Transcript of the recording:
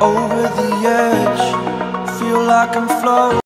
Over the edge, feel like I'm floating.